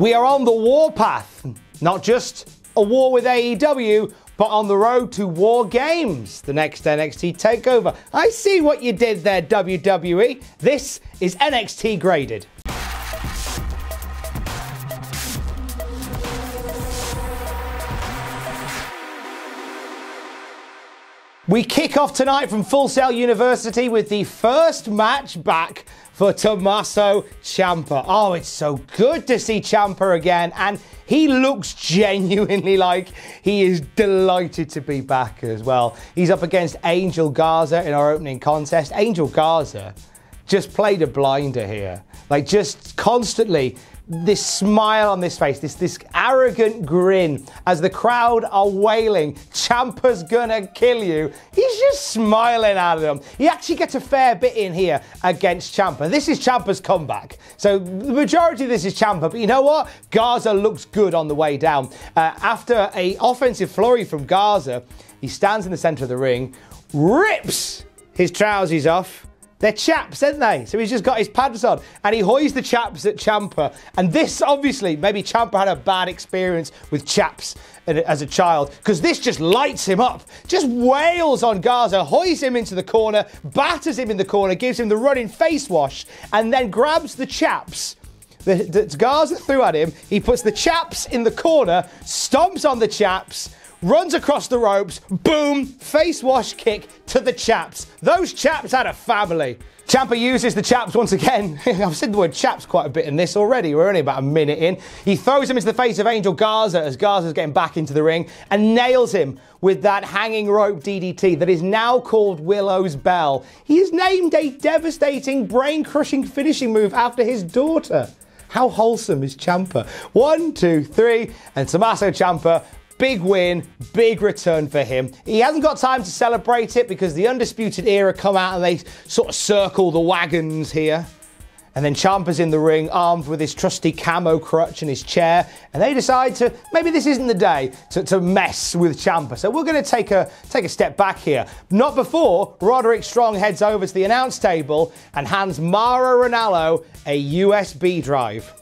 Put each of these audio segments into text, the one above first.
We are on the warpath, not just a war with AEW, but on the road to War Games, the next NXT takeover. I see what you did there, WWE. This is NXT graded. We kick off tonight from Full Sail University with the first match back for Tommaso Ciampa. Oh, it's so good to see Ciampa again, and he looks genuinely like he is delighted to be back as well. He's up against Angel Garza in our opening contest. Angel Garza just played a blinder here. Like, just constantly this smile on this face, this arrogant grin as the crowd are wailing, Ciampa's gonna kill you. He's just smiling at them. He actually gets a fair bit in here against Ciampa. This is Ciampa's comeback. So the majority of this is Ciampa, but you know what? Garza looks good on the way down. After an offensive flurry from Garza, he stands in the center of the ring, rips his trousers off. They're chaps, aren't they? So he's just got his pads on and he hoists the chaps at Ciampa. And this, obviously, maybe Ciampa had a bad experience with chaps as a child, because this just lights him up. Just wails on Garza, hoists him into the corner, batters him in the corner, gives him the running face wash, and then grabs the chaps that Garza threw at him. He puts the chaps in the corner, stomps on the chaps, runs across the ropes, boom, face wash kick to the chaps. Those chaps had a family. Ciampa uses the chaps once again. I've said the word chaps quite a bit in this already. We're only about a minute in. He throws him into the face of Angel Garza as Garza's getting back into the ring and nails him with that hanging rope DDT that is now called Willow's Bell. He has named a devastating, brain-crushing finishing move after his daughter. How wholesome is Ciampa? 1, 2, 3, and Tommaso Ciampa. Big win, big return for him. He hasn't got time to celebrate it because the Undisputed Era come out and they sort of circle the wagons here. And then Ciampa's in the ring, armed with his trusty camo crutch and his chair. And they decide to, maybe this isn't the day to mess with Ciampa. So we're going to take a step back here. Not before Roderick Strong heads over to the announce table and hands Mara Ranallo a USB drive.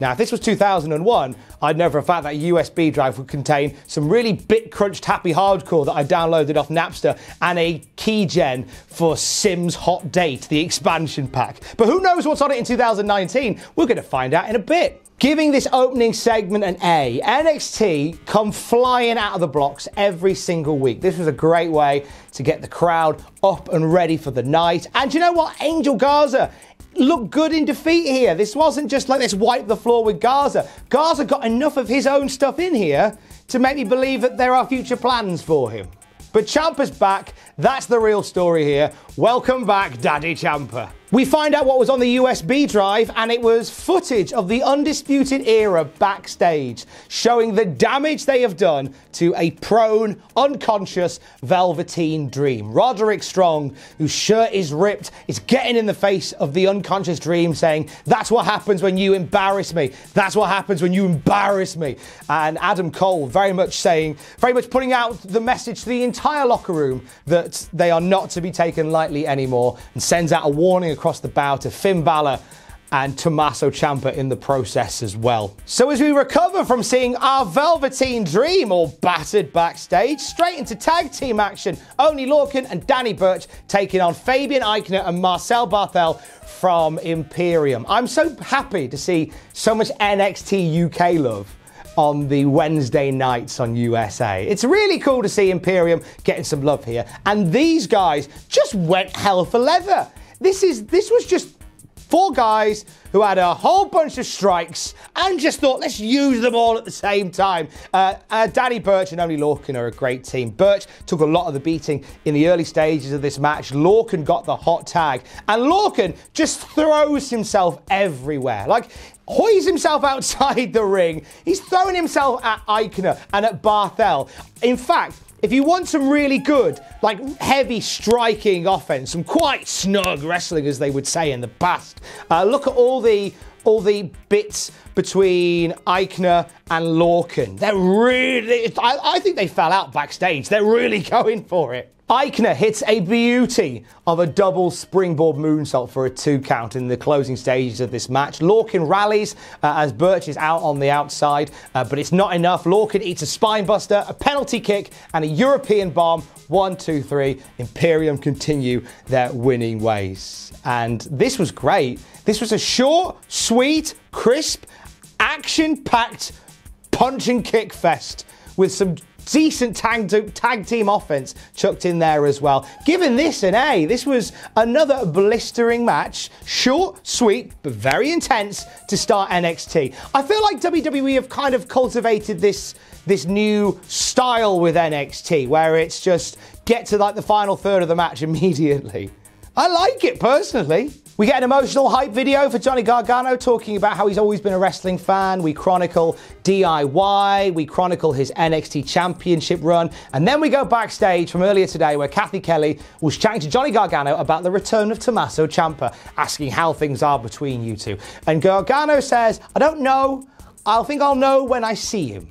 Now, if this was 2001, I'd know for a fact that a USB drive would contain some really bit-crunched happy hardcore that I downloaded off Napster and a keygen for Sims Hot Date, the expansion pack. But who knows what's on it in 2019? We're going to find out in a bit. Giving this opening segment an A, NXT come flying out of the blocks every single week. This was a great way to get the crowd up and ready for the night. And you know what? Angel Garza looked good in defeat here. This wasn't just like, let's wipe the floor with Garza. Garza got enough of his own stuff in here to make me believe that there are future plans for him. But Ciampa's back. That's the real story here. Welcome back, Daddy Ciampa. We find out what was on the USB drive, and it was footage of the Undisputed Era backstage, showing the damage they have done to a prone, unconscious Velveteen Dream. Roderick Strong, whose shirt is ripped, is getting in the face of the unconscious Dream, saying, "That's what happens when you embarrass me. That's what happens when you embarrass me." And Adam Cole very much putting out the message to the entire locker room that they are not to be taken lightly anymore, and sends out a warning across the bow to Finn Balor and Tommaso Ciampa in the process as well. So as we recover from seeing our Velveteen Dream all battered backstage, straight into tag team action, Oney Lorcan and Danny Burch taking on Fabian Aichner and Marcel Barthel from Imperium. I'm so happy to see so much NXT UK love on the Wednesday nights on USA. It's really cool to see Imperium getting some love here. And these guys just went hell for leather. This was just four guys who had a whole bunch of strikes and just thought, let's use them all at the same time. Danny Burch and Oney Lorcan are a great team. Burch took a lot of the beating in the early stages of this match. Lorcan got the hot tag. And Lorcan just throws himself everywhere. Like, hoys himself outside the ring. He's throwing himself at Aichner and at Barthel. In fact, if you want some really good, like heavy striking offense, some quite snug wrestling, as they would say in the past, look at all the bits between Aichner and Lorcan. They're really, I think they fell out backstage. They're really going for it. Aichner hits a beauty of a double springboard moonsault for a 2 count in the closing stages of this match. Lorcan rallies as Burch is out on the outside, but it's not enough. Lorcan eats a spine buster, a penalty kick, and a European bomb. 1, 2, 3. Imperium continue their winning ways. And this was great. This was a short, sweet, crisp, action-packed punch and kick fest with some decent tag team offense chucked in there as well. Given this an A, this was another blistering match. Short, sweet, but very intense to start NXT. I feel like WWE have kind of cultivated this new style with NXT, where it's just get to like the final third of the match immediately. I like it personally. We get an emotional hype video for Johnny Gargano talking about how he's always been a wrestling fan. We chronicle DIY, we chronicle his NXT championship run, and then we go backstage from earlier today where Cathy Kelley was chatting to Johnny Gargano about the return of Tommaso Ciampa, asking how things are between you two. And Gargano says, "I don't know, I think I'll know when I see him."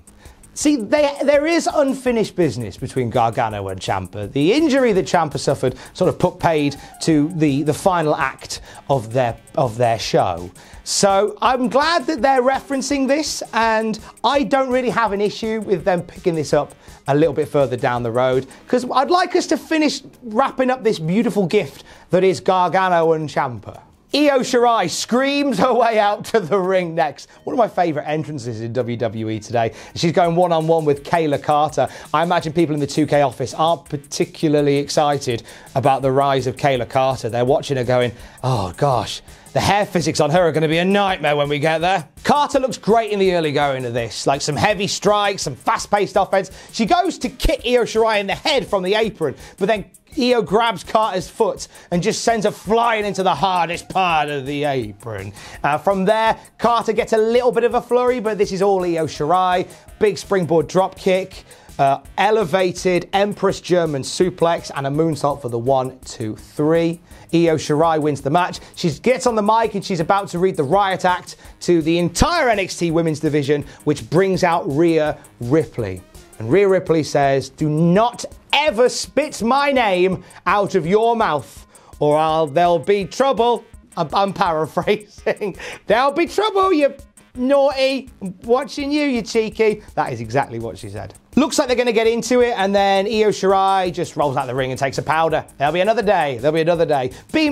See, there is unfinished business between Gargano and Ciampa. The injury that Ciampa suffered sort of put paid to the final act of their show. So I'm glad that they're referencing this, and I don't really have an issue with them picking this up a little bit further down the road, because I'd like us to finish wrapping up this beautiful gift that is Gargano and Ciampa. Io Shirai screams her way out to the ring next. One of my favourite entrances in WWE today. She's going one-on-one with Kayden Carter. I imagine people in the 2K office aren't particularly excited about the rise of Kayden Carter. They're watching her going, oh gosh, the hair physics on her are going to be a nightmare when we get there. Carter looks great in the early going of this, like some heavy strikes, some fast-paced offense. She goes to kick Io Shirai in the head from the apron, but then Io grabs Carter's foot and just sends her flying into the hardest part of the apron. From there, Carter gets a little bit of a flurry, but this is all Io Shirai. Big springboard drop kick, elevated Empress German suplex, and a moonsault for the 1, 2, 3. Io Shirai wins the match. She gets on the mic and she's about to read the riot act to the entire NXT women's division, which brings out Rhea Ripley. And Rhea Ripley says, "Do not ever spit my name out of your mouth, or there'll be trouble." I'm paraphrasing. There'll be trouble, you naughty. I'm watching you, you cheeky. That is exactly what she said. Looks like they're going to get into it, and then Io Shirai just rolls out the ring and takes a powder. There'll be another day. There'll be another day. B-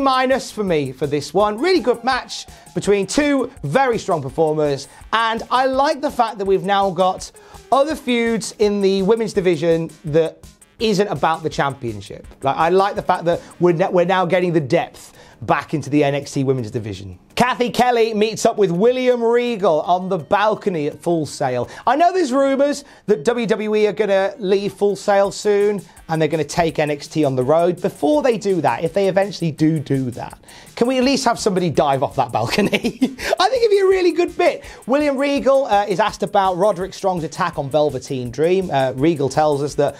for me for this one. Really good match between two very strong performers, and I like the fact that we've now got other feuds in the women's division that isn't about the championship. Like, I like the fact that we're now getting the depth back into the NXT women's division. Cathy Kelley meets up with William Regal on the balcony at Full Sail. I know there's rumours that WWE are going to leave Full Sail soon and they're going to take NXT on the road. Before they do that, if they eventually do that, can we at least have somebody dive off that balcony? I think it'd be a really good bit. William Regal is asked about Roderick Strong's attack on Velveteen Dream. Regal tells us that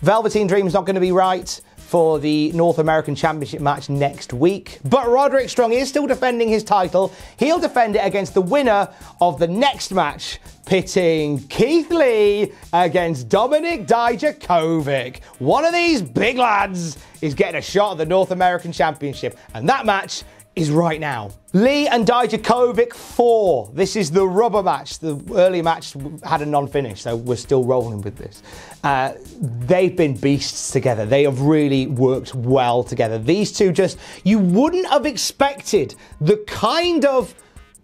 Velveteen Dream's not going to be right for the North American Championship match next week. But Roderick Strong is still defending his title. He'll defend it against the winner of the next match, pitting Keith Lee against Dominik Dijaković. One of these big lads is getting a shot at the North American Championship, and that match is right now. Lee and Dijakovic 4. This is the rubber match. The early match had a non-finish, so we're still rolling with this. They've been beasts together. They have really worked well together. These two just, you wouldn't have expected the kind of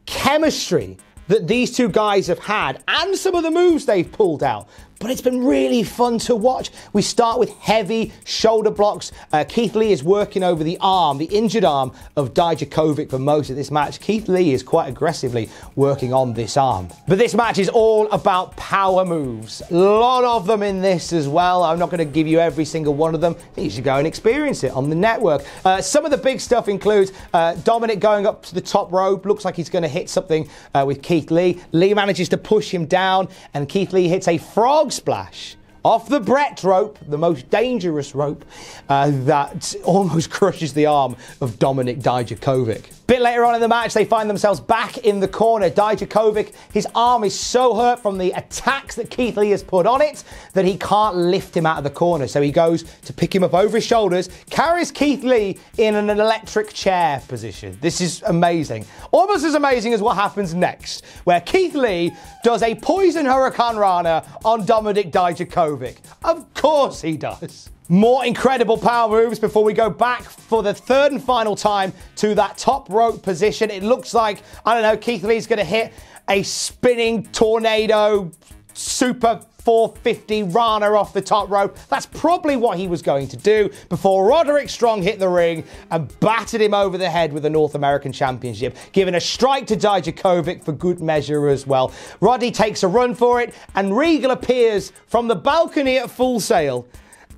chemistry that these two guys have had and some of the moves they've pulled out. But it's been really fun to watch. We start with heavy shoulder blocks. Keith Lee is working over the arm, the injured arm of Dijakovic for most of this match. Keith Lee is quite aggressively working on this arm. But this match is all about power moves. A lot of them in this as well. I'm not going to give you every single one of them. I think you should go and experience it on the network. Some of the big stuff includes Dominik going up to the top rope. Looks like he's going to hit something with Keith Lee. Lee manages to push him down, and Keith Lee hits a frog splash, off the Brett rope, the most dangerous rope, that almost crushes the arm of Dominik Dijaković. A bit later on in the match, they find themselves back in the corner. Dijaković, his arm is so hurt from the attacks that Keith Lee has put on it that he can't lift him out of the corner. So he goes to pick him up over his shoulders, carries Keith Lee in an electric chair position. This is amazing. Almost as amazing as what happens next, where Keith Lee does a poison hurricane rana on Dominik Dijaković. Of course he does. More incredible power moves before we go back for the third and final time to that top rope position. It looks like, I don't know, Keith Lee's going to hit a spinning tornado super 450 Rana off the top rope. That's probably what he was going to do before Roderick Strong hit the ring and battered him over the head with the North American Championship, giving a strike to Dijaković for good measure as well. Roddy takes a run for it, and Regal appears from the balcony at Full Sail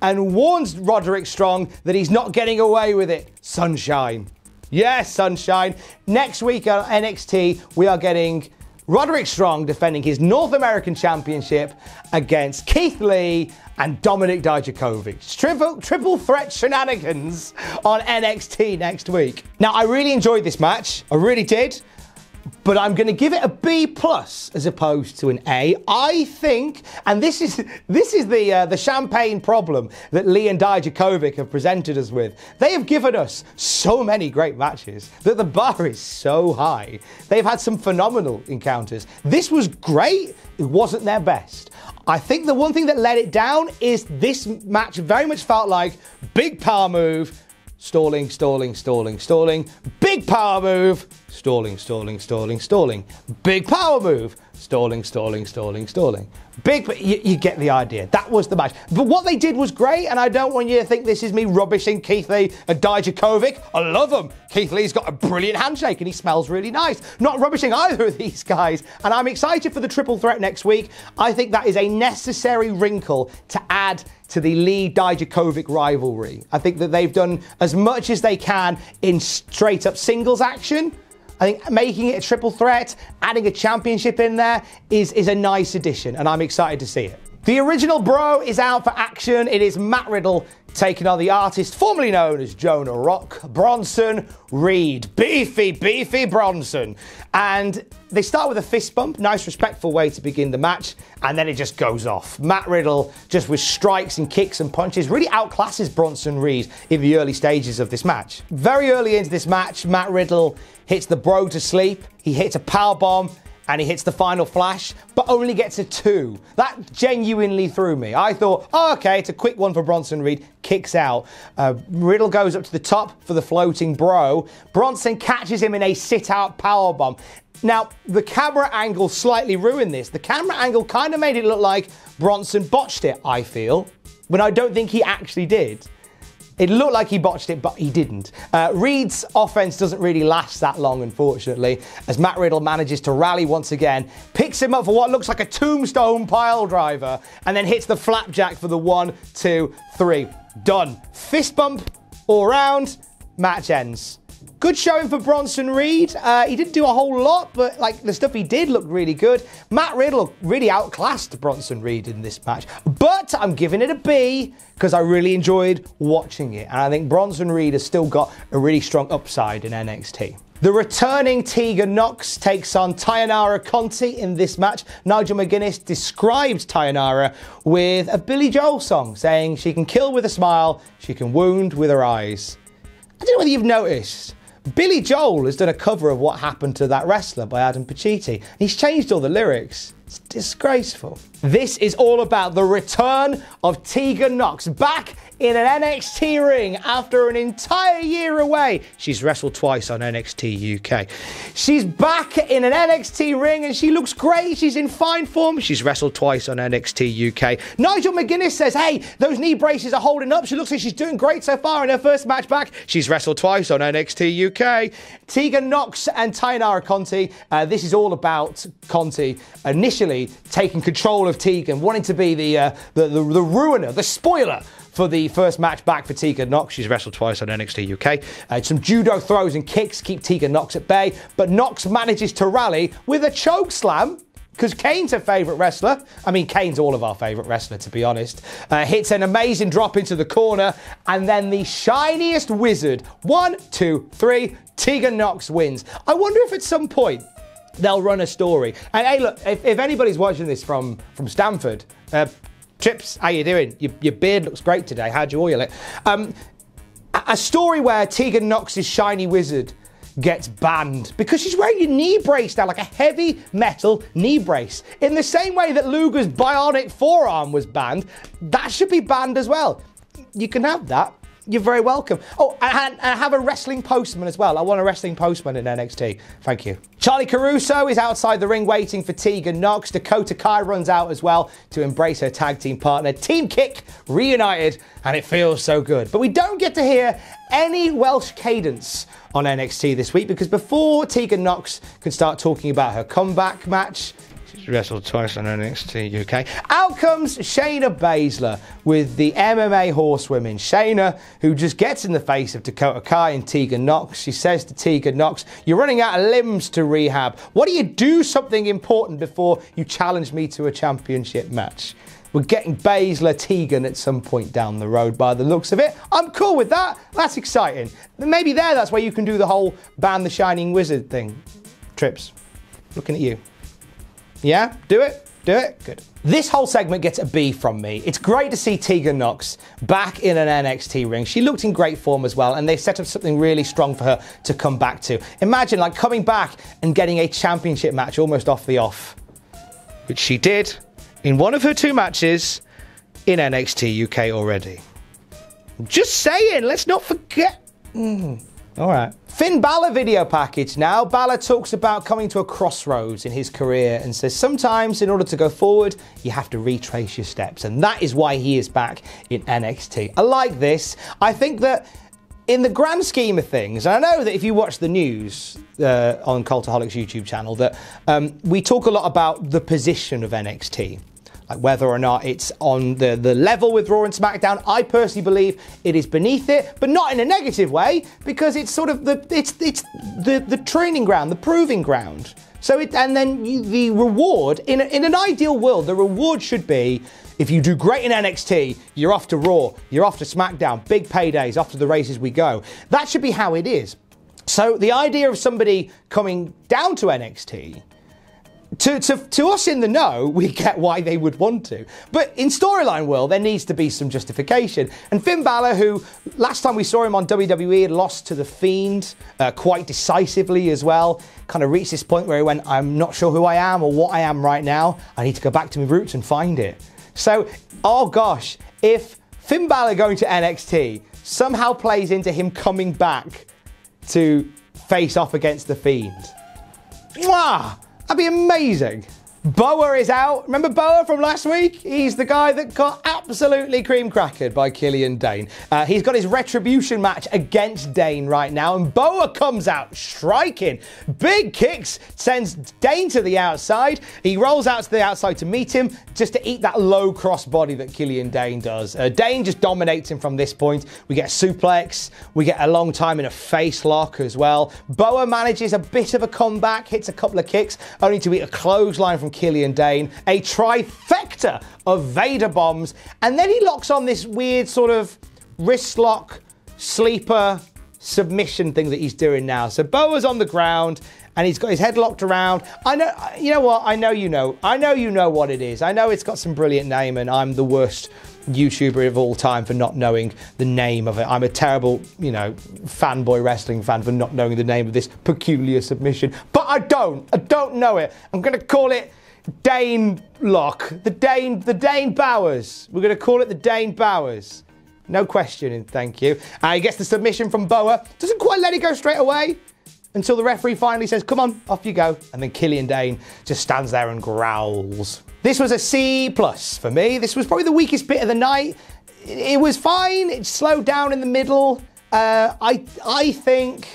and warns Roderick Strong that he's not getting away with it. Sunshine. Yes, sunshine. Next week on NXT, we are getting Roderick Strong defending his North American Championship against Keith Lee and Dominik Dijaković. Triple threat shenanigans on NXT next week. Now, I really enjoyed this match. I really did. But I'm going to give it a B+ as opposed to an A. I think, and this is the champagne problem that Lee and Dijaković have presented us with. They have given us so many great matches that the bar is so high. They've had some phenomenal encounters. This was great. It wasn't their best. I think the one thing that let it down is this match very much felt like big power move, stalling, stalling, stalling, stalling. Big power move. Stalling, stalling, stalling, stalling. Big power move. Stalling, stalling, stalling, stalling. Big, you get the idea. That was the match. But what they did was great, and I don't want you to think this is me rubbishing Keith Lee and Dijaković. I love them. Keith Lee's got a brilliant handshake, and he smells really nice. Not rubbishing either of these guys, and I'm excited for the triple threat next week. I think that is a necessary wrinkle to add to the Lee-Dijaković rivalry. I think that they've done as much as they can in straight-up singles action. I think making it a triple threat, adding a championship in there is a nice addition, and I'm excited to see it. The original bro is out for action. It is Matt Riddle taking on the artist formerly known as Jonah Rock, Bronson Reed. Beefy, beefy Bronson. And they start with a fist bump, nice respectful way to begin the match, and then it just goes off. Matt Riddle just with strikes and kicks and punches really outclasses Bronson Reed in the early stages of this match. Very early into this match, Matt Riddle hits the bro to sleep. He hits a powerbomb, and he hits the final flash, but only gets a 2. That genuinely threw me. I thought, oh, okay, it's a quick one for Bronson Reed. Kicks out. Riddle goes up to the top for the floating bro. Bronson catches him in a sit-out powerbomb. Now, the camera angle slightly ruined this. The camera angle kind of made it look like Bronson botched it, I feel, when I don't think he actually did. It looked like he botched it, but he didn't. Reed's offense doesn't really last that long, unfortunately, as Matt Riddle manages to rally once again, picks him up for what looks like a tombstone pile driver, and then hits the flapjack for the 1, 2, 3. Done. Fist bump all round. Match ends. Good showing for Bronson Reed. He didn't do a whole lot, but like the stuff he did looked really good. Matt Riddle really outclassed Bronson Reed in this match, but I'm giving it a B because I really enjoyed watching it, and I think Bronson Reed has still got a really strong upside in NXT. The returning Tegan Nox takes on Taynara Conti in this match. Nigel McGuinness describes Taynara with a Billy Joel song, saying she can kill with a smile, she can wound with her eyes. I don't know whether you've noticed, Billy Joel has done a cover of What Happened to That Wrestler by Adam Pacitti. He's changed all the lyrics. It's disgraceful. This is all about the return of Tegan Nox back in an NXT ring after an entire year away. She's wrestled twice on NXT UK. She's back in an NXT ring and she looks great. She's in fine form. She's wrestled twice on NXT UK. Nigel McGuinness says, hey, those knee braces are holding up. She looks like she's doing great so far in her first match back. She's wrestled twice on NXT UK. Tegan Nox and Taynara Conti. This is all about Conti initially taking control of Tegan, wanting to be the ruiner, the spoiler for the first match back for Tegan Nox. She's wrestled twice on NXT UK. Some judo throws and kicks keep Tegan Nox at bay, but Nox manages to rally with a choke slam because Kane's a favourite wrestler. I mean, Kane's all of our favourite wrestler, to be honest. Hits an amazing drop into the corner, and then the shiniest wizard, 1, 2, 3, Tegan Nox wins. I wonder if at some point they'll run a story. And hey, look, if anybody's watching this from Stanford, Chips, how you doing? Your beard looks great today. How'd you oil it? A story where Tegan Nox's shiny wizard gets banned because she's wearing a knee brace now, like a heavy metal knee brace. In the same way that Luger's bionic forearm was banned, that should be banned as well. You can have that. You're very welcome. Oh, and I have a wrestling postman as well. I want a wrestling postman in NXT. Thank you. Charlie Caruso is outside the ring waiting for Tegan Nox. Dakota Kai runs out as well to embrace her tag team partner. Team Kick reunited, and it feels so good. But we don't get to hear any Welsh cadence on NXT this week, because before Tegan Nox could start talking about her comeback match, she wrestled twice on NXT UK. Out comes Shayna Baszler with the MMA horsewomen. Shayna, who just gets in the face of Dakota Kai and Tegan Nox. She says to Tegan Nox, "You're running out of limbs to rehab. Why don't you do something important before you challenge me to a championship match?" We're getting Baszler Tegan at some point down the road by the looks of it. I'm cool with that. That's exciting. Maybe that's where you can do the whole ban the Shining Wizard thing. Trips, looking at you. Yeah, do it. Do it. Good. This whole segment gets a B from me. It's great to see Tegan Nox back in an NXT ring. She looked in great form as well, and they set up something really strong for her to come back to. Imagine, like, coming back and getting a championship match almost off the off. Which she did in one of her two matches in NXT UK already. Just saying, let's not forget. All right. Finn Balor video package now. Balor talks about coming to a crossroads in his career and says sometimes in order to go forward, you have to retrace your steps. And that is why he is back in NXT. I like this. I think that in the grand scheme of things, and I know that if you watch the news on Cultaholic's YouTube channel, that we talk a lot about the position of NXT. Like whether or not it's on the level with Raw and SmackDown. I personally believe it is beneath it, but not in a negative way, because it's sort of the training ground, the proving ground. So the reward, in an ideal world, the reward should be, if you do great in NXT, you're off to Raw, you're off to SmackDown, big paydays, off to the races we go. That should be how it is. So the idea of somebody coming down to NXT, to us in the know, we get why they would want to. But in storyline world, there needs to be some justification. And Finn Balor, who last time we saw him on WWE had lost to The Fiend quite decisively as well, kind of reached this point where he went, I'm not sure who I am or what I am right now. I need to go back to my roots and find it. So, oh gosh, if Finn Balor going to NXT somehow plays into him coming back to face off against The Fiend. Mwah! That'd be amazing. Boa is out. Remember Boa from last week? He's the guy that got absolutely cream crackered by Killian Dain. He's got his retribution match against Dain right now, and Boa comes out striking. Big kicks, sends Dain to the outside. He rolls out to the outside to meet him, just to eat that low crossbody that Killian Dain does. Dain just dominates him from this point. We get a suplex, we get a long time in a face lock as well. Boa manages a bit of a comeback, hits a couple of kicks, only to eat a clothesline from Killian Dain, a trifecta of Vader bombs, and then he locks on this weird sort of wrist lock, sleeper, submission thing that he's doing now. So Boa's on the ground, and he's got his head locked around. I know, you know what? I know you know. I know you know what it is. I know it's got some brilliant name, and I'm the worst YouTuber of all time for not knowing the name of it. I'm a terrible, you know, fanboy wrestling fan for not knowing the name of this peculiar submission. But I don't know it. I'm going to call it Dain Lock. The Dain Bowers. We're going to call it the Dain Bowers. No questioning, thank you. He gets the submission from Boa. Doesn't quite let it go straight away until the referee finally says, come on, off you go. And then Killian Dain just stands there and growls. This was a C+ for me. This was probably the weakest bit of the night. It was fine. It slowed down in the middle. I think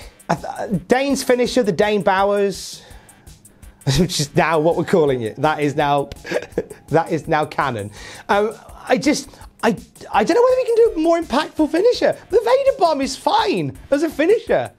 Dain's finisher, the Dain Bowers, which is now what we're calling it. That is now, that is now canon. I don't know whether we can do a more impactful finisher. The Vader bomb is fine as a finisher.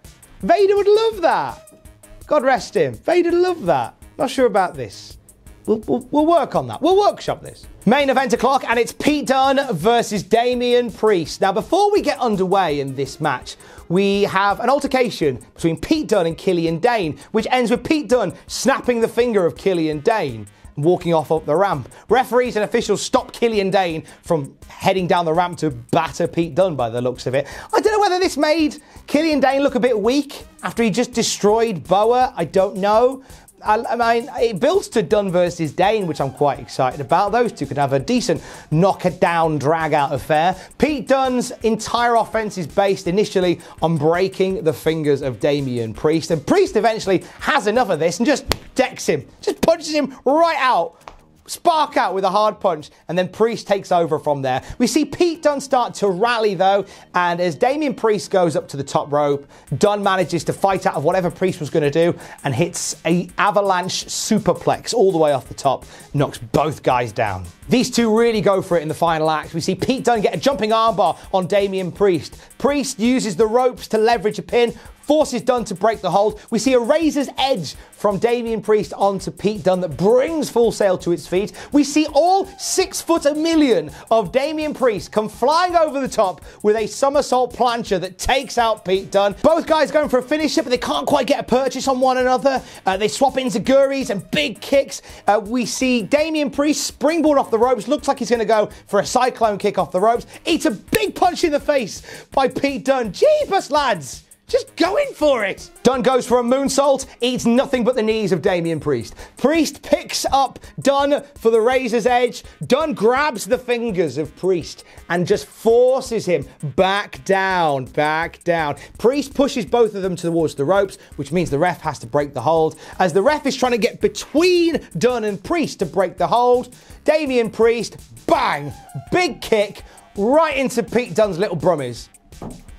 Vader would love that. God rest him. Vader would love that. Not sure about this. We'll work on that. We'll workshop this. Main event o'clock, and it's Pete Dunne versus Damian Priest. Now, before we get underway in this match, we have an altercation between Pete Dunne and Killian Dain, which ends with Pete Dunne snapping the finger of Killian Dain, walking off up the ramp. Referees and officials stop Killian Dain from heading down the ramp to batter Pete Dunne by the looks of it. I don't know whether this made Killian Dain look a bit weak after he just destroyed Boa. I don't know. I mean, it builds to Dunne versus Dain, which I'm quite excited about. Those two could have a decent knock-a-down, drag-out affair. Pete Dunne's entire offense is based initially on breaking the fingers of Damian Priest, and Priest eventually has enough of this and just decks him, just punches him right out. Spark out with a hard punch, and then Priest takes over from there. We see Pete Dunne start to rally though, and as Damian Priest goes up to the top rope, Dunne manages to fight out of whatever Priest was going to do and hits a avalanche superplex all the way off the top, knocks both guys down. These two really go for it in the final act. We see Pete Dunne get a jumping armbar on Damian Priest. Priest uses the ropes to leverage a pin, forces Dunne to break the hold. We see a razor's edge from Damian Priest onto Pete Dunne that brings Full Sail to its feet. We see all 6'1" of Damian Priest come flying over the top with a somersault plancher that takes out Pete Dunne. Both guys going for a finisher, but they can't quite get a purchase on one another. They swap into guris and big kicks. We see Damian Priest springboard off the ropes. Looks like he's going to go for a cyclone kick off the ropes. Eats a big punch in the face by Pete Dunne. Jeepers, lads! Just going for it. Dunne goes for a moonsault, eats nothing but the knees of Damian Priest. Priest picks up Dunne for the razor's edge. Dunne grabs the fingers of Priest and just forces him back down, Priest pushes both of them towards the ropes, which means the ref has to break the hold. As the ref is trying to get between Dunne and Priest to break the hold, Damian Priest, bang, big kick right into Pete Dunne's little brummies.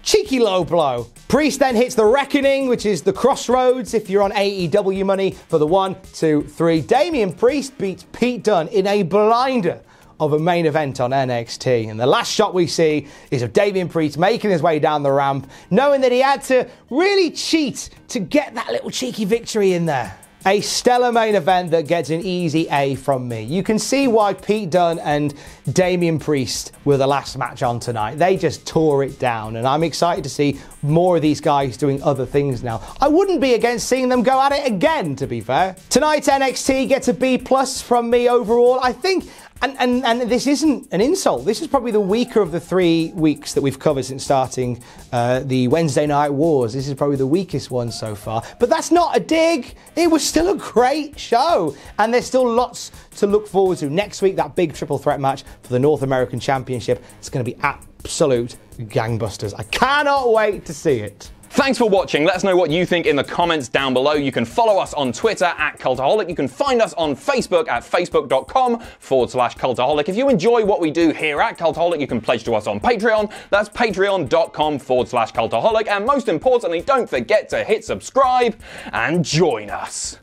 Cheeky low blow. Priest then hits the Reckoning, which is the crossroads if you're on AEW money, for the 1, 2, 3. Damian Priest beats Pete Dunne in a blinder of a main event on NXT. And the last shot we see is of Damian Priest making his way down the ramp, knowing that he had to really cheat to get that little cheeky victory in there. A stellar main event that gets an easy A from me. You can see why Pete Dunne and Damian Priest were the last match on tonight. They just tore it down, and I'm excited to see more of these guys doing other things now. I wouldn't be against seeing them go at it again, to be fair. Tonight's NXT gets a B+ from me overall. I think, and this isn't an insult, this is probably the weaker of the 3 weeks that we've covered since starting the Wednesday Night Wars. This is probably the weakest one so far. But that's not a dig. It was still a great show. And there's still lots to look forward to. Next week, that big triple threat match for the North American Championship. It's going to be absolute gangbusters. I cannot wait to see it. Thanks for watching. Let us know what you think in the comments down below. You can follow us on Twitter at Cultaholic. You can find us on Facebook at facebook.com/Cultaholic. If you enjoy what we do here at Cultaholic, you can pledge to us on Patreon. That's patreon.com/Cultaholic. And most importantly, don't forget to hit subscribe and join us.